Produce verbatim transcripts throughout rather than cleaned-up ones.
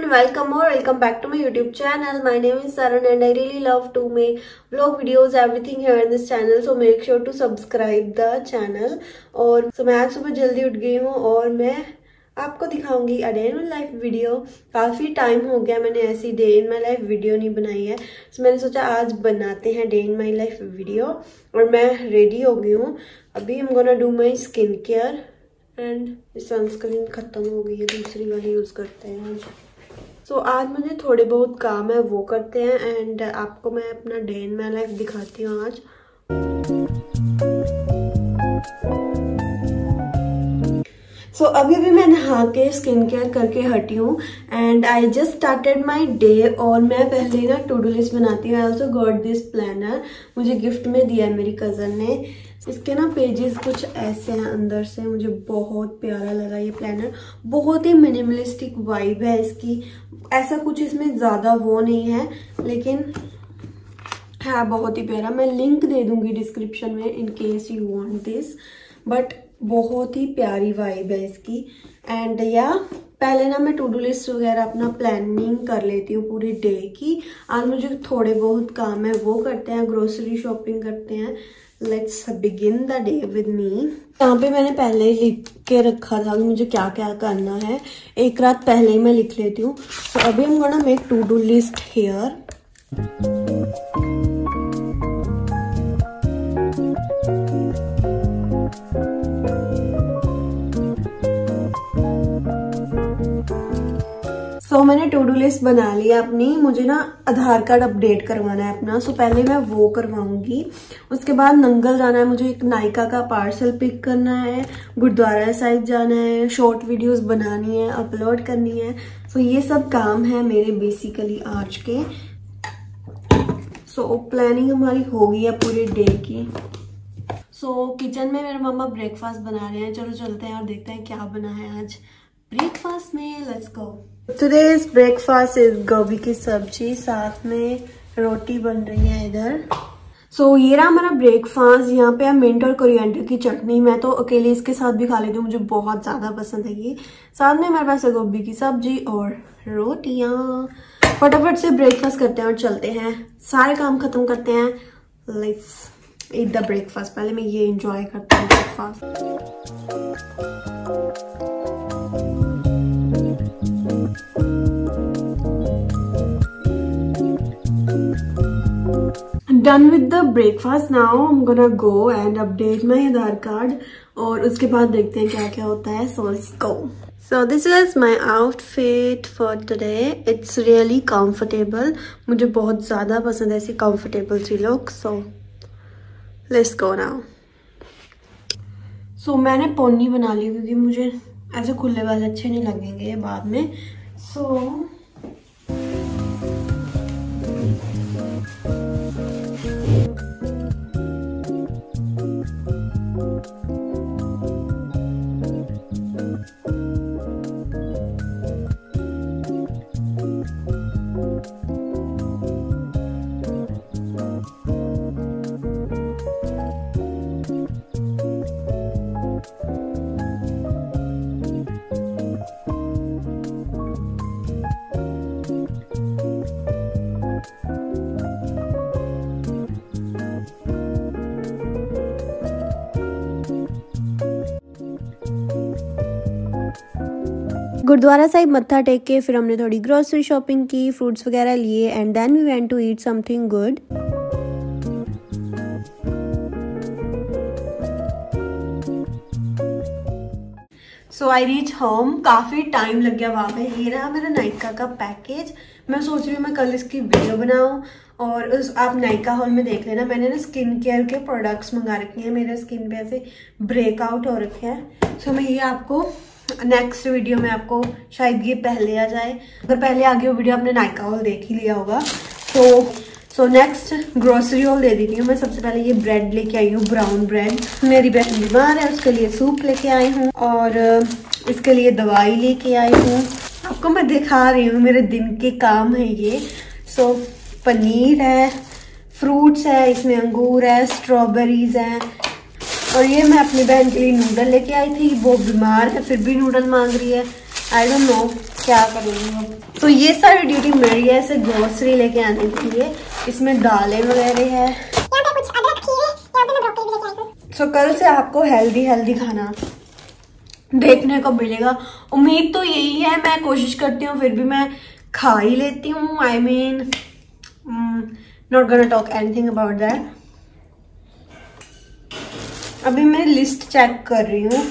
everyone, welcome or welcome back to my YouTube channel. My name is Sarun and I really love to make vlog videos, everything here in this channel. So make sure to subscribe the channel. और so मैं आज सुबह जल्दी उठ गई हूँ और मैं आपको दिखाऊंगी a day in my life video. काफ़ी टाइम हो गया मैंने ऐसी day in my life video नहीं बनाई है, तो मैंने सोचा आज बनाते हैं day in my life video. और मैं रेडी हो गई हूँ, अभी I'm gonna do my skin care and sunscreen ख़त्म हो गई है, दूसरी वाली यूज़ करते हैं आज। सो so, आज मुझे थोड़े बहुत काम है वो करते हैं एंड आपको मैं अपना डे इन माई लाइफ दिखाती हूँ आज। सो so, अभी भी मैं नहा के स्किन केयर करके हटी हूँ and I just started my day. और मैं पहले ना टू डू लिस्ट बनाती हूँ। I also got this planner, मुझे गिफ्ट में दिया है मेरी कज़न ने। इसके ना पेजेस कुछ ऐसे हैं अंदर से, मुझे बहुत प्यारा लगा ये प्लानर। बहुत ही मिनिमलिस्टिक वाइब है इसकी, ऐसा कुछ इसमें ज़्यादा वो नहीं है लेकिन है बहुत ही प्यारा। मैं लिंक दे दूँगी डिस्क्रिप्शन में in case you want this, but बहुत ही प्यारी वाइब है इसकी। एंड या पहले ना मैं टू डू लिस्ट वगैरह अपना प्लानिंग कर लेती हूँ पूरे डे की। आज मुझे थोड़े बहुत काम है वो करते हैं, ग्रोसरी शॉपिंग करते हैं। Let's begin the day with me. यहाँ पे मैंने पहले ही लिख के रखा था कि मुझे क्या क्या करना है, एक रात पहले ही मैं लिख लेती हूँ। तो so, अभी हम gonna make to do list here. तो मैंने टू डू लिस्ट बना लिया अपनी। मुझे ना आधार कार्ड अपडेट करवाना है अपना, सो पहले मैं वो करवाऊंगी। उसके बाद नंगल जाना है, मुझे एक नायका का पार्सल पिक करना है, गुरुद्वारा साहिब जाना है, शॉर्ट वीडियोस बनानी है, अपलोड करनी है। सो ये सब काम है मेरे बेसिकली आज के। सो प्लानिंग हमारी हो गई है पूरे डे की। सो किचन में मेरे मामा ब्रेकफास्ट बना रहे हैं, चलो चलते हैं और देखते हैं क्या बना है आज ब्रेकफास्ट में। Let's go. Today's breakfast is गोभी की सब्जी, साथ में रोटी बन रही है इधर। सो so, ये रहा हमारा ब्रेकफास्ट। यहाँ पे है मिंट और कोरिएंडर की चटनी, मैं तो अकेले इसके साथ भी खा लेती हूँ, मुझे बहुत ज़्यादा पसंद है ये। साथ में हमारे पास है गोभी की सब्जी और रोटियाँ। फटाफट से ब्रेकफास्ट करते हैं और चलते हैं, सारे काम खत्म करते हैं। Let's eat the breakfast. पहले मैं ये इंजॉय करती हूँ breakfast. Done with the breakfast now, I'm gonna go and update my Aadhaar card. और उसके बाद देखते हैं क्या क्या होता है। So let's go. So this is my outfit for today. It's really comfortable. मुझे बहुत ज़्यादा पसंद है ऐसी comfortable सी look. So let's go now. So मैंने पोनी बना ली क्योंकि मुझे ऐसे खुले बाल अच्छे नहीं लगेंगे बाद में। So गुरुद्वारा साहिब मत्था टेक के फिर हमने थोड़ी ग्रोसरी शॉपिंग की, फ्रूट्स वगैरह लिए and then we went to eat something good. So I reach home, काफ़ी टाइम लग गया वहाँ पे। ये रहा मेरा नायका का पैकेज। मैं सोच रही हूँ मैं कल इसकी वीडियो बनाऊँ और उस आप नायका हॉल में देख लेना। मैंने ना स्किन केयर के प्रोडक्ट्स मंगा रखे हैं, मेरे स्किन पे ऐसे ब्रेकआउट हो रखे हैं। सो मैं ये आपको नेक्स्ट वीडियो में, आपको शायद ये पहले आ जाए, अगर पहले आ गया वीडियो आपने नायका हॉल देख ही लिया होगा। तो सो नेक्स्ट ग्रोसरी हॉल दे देती हूँ मैं। सबसे पहले ये ब्रेड लेके आई हूँ, ब्राउन ब्रेड। मेरी बहन बीमार है, उसके लिए सूप लेके आई हूँ और इसके लिए दवाई लेके आई हूँ। आपको मैं दिखा रही हूँ, मेरे दिन के काम है ये। सो so, पनीर है, फ्रूट्स है, इसमें अंगूर है, स्ट्रॉबेरीज हैं। और ये मैं अपनी बहन के लिए नूडल लेके आई थी, वो बीमार है फिर भी नूडल मांग रही है। आई डोंट नो क्या करूँगी हम। तो ये सारी ड्यूटी मेरी है ऐसे ग्रोसरी लेके आने के लिए, इसमें दालें वगैरह है। सो so, कल से आपको हेल्दी हेल्दी खाना देखने को मिलेगा, उम्मीद तो यही है। मैं कोशिश करती हूँ फिर भी मैं खा ही लेती हूँ। I mean not gonna talk anything about that. अभी मैं लिस्ट चेक कर रही हूँ।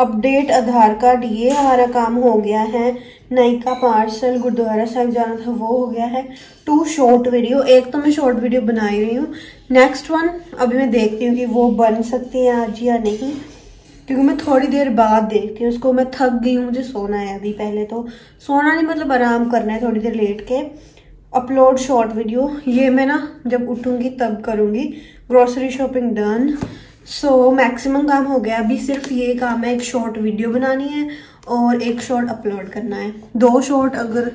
अपडेट आधार कार्ड, ये हमारा काम हो गया है। नई का पार्सल, गुरुद्वारा साहब जाना था वो हो गया है। टू शॉर्ट वीडियो, एक तो मैं शॉर्ट वीडियो बनाई रही हूँ। नेक्स्ट वन अभी मैं देखती हूँ कि वो बन सकती है आज या नहीं, क्योंकि मैं थोड़ी देर बाद देखती हूँ उसको। मैं थक गई हूँ, मुझे सोना है अभी। पहले तो सोना नहीं, मतलब आराम करना है थोड़ी देर लेट के। अपलोड शॉर्ट वीडियो, ये मैं ना जब उठूँगी तब करूँगी। Grocery shopping done. So so, maximum काम हो गया। अभी सिर्फ ये काम है, एक शॉर्ट वीडियो बनानी है और एक शॉर्ट अपलोड करना है। दो शॉर्ट अगर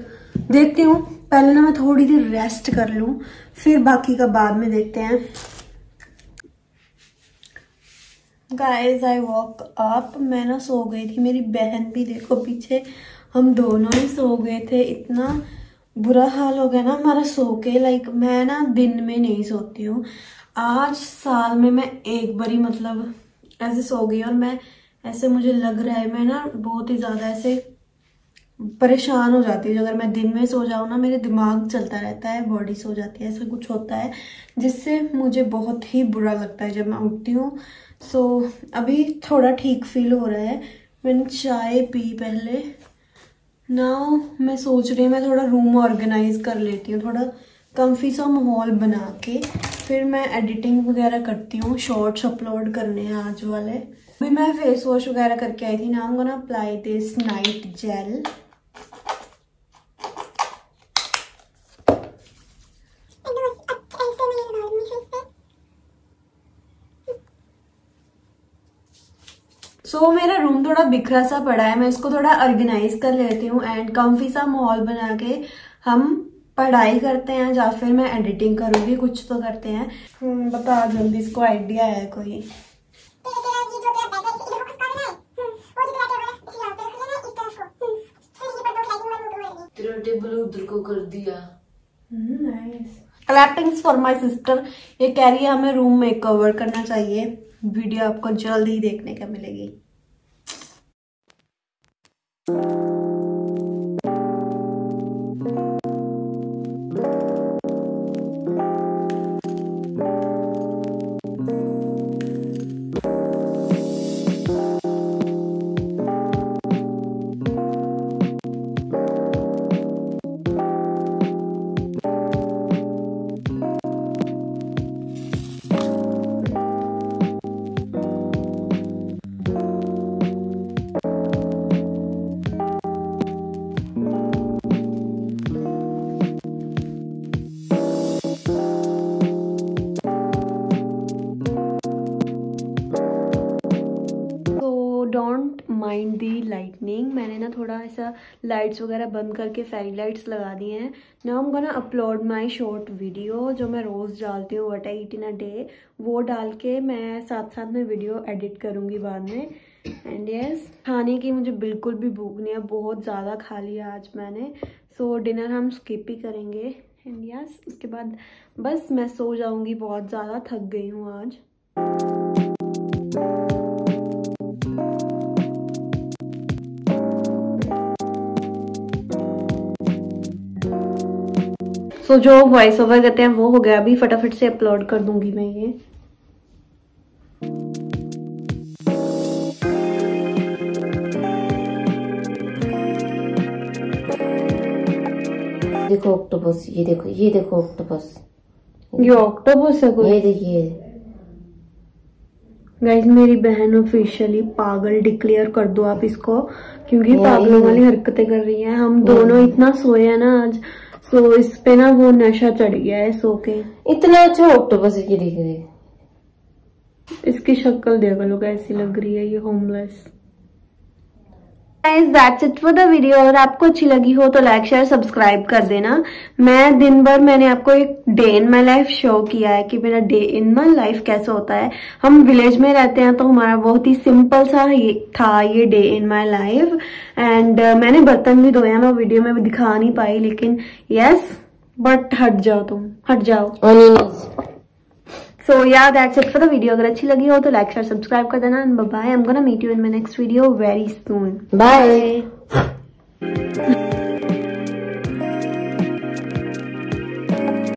देखती हूँ, पहले ना मैं थोड़ी देर रेस्ट कर लूँ, फिर बाकी का बाद में देखते हैं। गाइज आई वॉक अप, मैं ना सो गई थी, मेरी बहन भी देखो पीछे, हम दोनों ही सो गए थे। इतना बुरा हाल हो गया ना हमारा सो के। लाइक मैं ना दिन में नहीं सोती हूँ। आज साल में मैं एक बारी मतलब ऐसे सो गई, और मैं ऐसे मुझे लग रहा है मैं ना बहुत ही ज़्यादा ऐसे परेशान हो जाती हूँ। अगर मैं दिन में सो जाऊँ ना, मेरे दिमाग चलता रहता है, बॉडी सो जाती है, ऐसा कुछ होता है जिससे मुझे बहुत ही बुरा लगता है जब मैं उठती हूँ। सो अभी थोड़ा ठीक फील हो रहा है। मैंने चाय पी पहले ना। मैं सोच रही हूँ मैं थोड़ा रूम ऑर्गेनाइज कर लेती हूँ, थोड़ा कम्फी सा माहौल बना के, फिर मैं एडिटिंग वगैरह करती हूँ। शॉर्ट्स अपलोड करने हैं आज वाले। अभी मैं फेस वॉश वगैरह करके आई थी। नाम को ना apply this night gel. So so, मेरा रूम थोड़ा बिखरा सा पड़ा है, मैं इसको थोड़ा ऑर्गेनाइज कर लेती हूँ एंड कम्फी सा माहौल बना के हम पढ़ाई करते हैं, या फिर मैं एडिटिंग करूँगी, कुछ तो करते हैं। बता जल्दी, इसको आइडिया है कोई? उधर को कर दिया। Nice. Clappings for my sister. ये कह रही है हमें रूम में कवर करना चाहिए। वीडियो आपको जल्द ही देखने का मिलेगी। Mind the lighting. मैंने ना थोड़ा ऐसा लाइट्स वगैरह बंद करके फेरी लाइट्स लगा दी हैं। Now I am gonna upload my short video, जो मैं रोज़ डालती हूँ what I eat in a day, वो डाल के मैं साथ साथ में वीडियो एडिट करूँगी बाद में। एंड यस, खाने की मुझे बिल्कुल भी भूख नहीं है, बहुत ज़्यादा खा लिया आज मैंने। सो so, डिनर हम स्किप ही करेंगे। एंड यस yes, उसके बाद बस मैं सो जाऊँगी, बहुत ज़्यादा थक गई हूँ आज। तो so, जो वॉइस ओवर करते हैं वो हो गया, अभी फटाफट से अपलोड कर दूंगी मैं ये। देखो ऑक्टोपस, ये देखो, ये देखो ऑक्टोपस, ये ऑक्टोपस है कोई? ये देखिए गाइस, मेरी बहन ऑफिशियली पागल डिक्लेयर कर दो आप इसको, क्योंकि पागलों वाली हरकतें कर रही है। हम दोनों इतना सोए हैं ना आज, तो so, इस पे ना वो नशा चढ़ गया है सो के। इतना अच्छा ऑक्टोपस की दिख रही है, इसकी शक्ल देखो, लोग ऐसी लग रही है ये homeless. That's it for the video। और आपको अच्छी लगी हो तो लाइक शेयर सब्सक्राइब कर देना। मैं दिन भर मैंने आपको एक day in my life show किया है कि मेरा डे इन माई लाइफ कैसे होता है। हम विलेज में रहते हैं तो हमारा बहुत ही सिंपल सा ये था ये day in my life. And मैंने बर्तन भी धोया, मैं वीडियो में भी दिखा नहीं पाई, लेकिन यस बट हट जाओ तुम, हट जाओ। So yeah, that's it for the video। अगर अच्छी लगी हो तो लाइक शेयर सब्सक्राइब कर देना। And bye bye, I am gonna meet you in my next video very soon. Bye.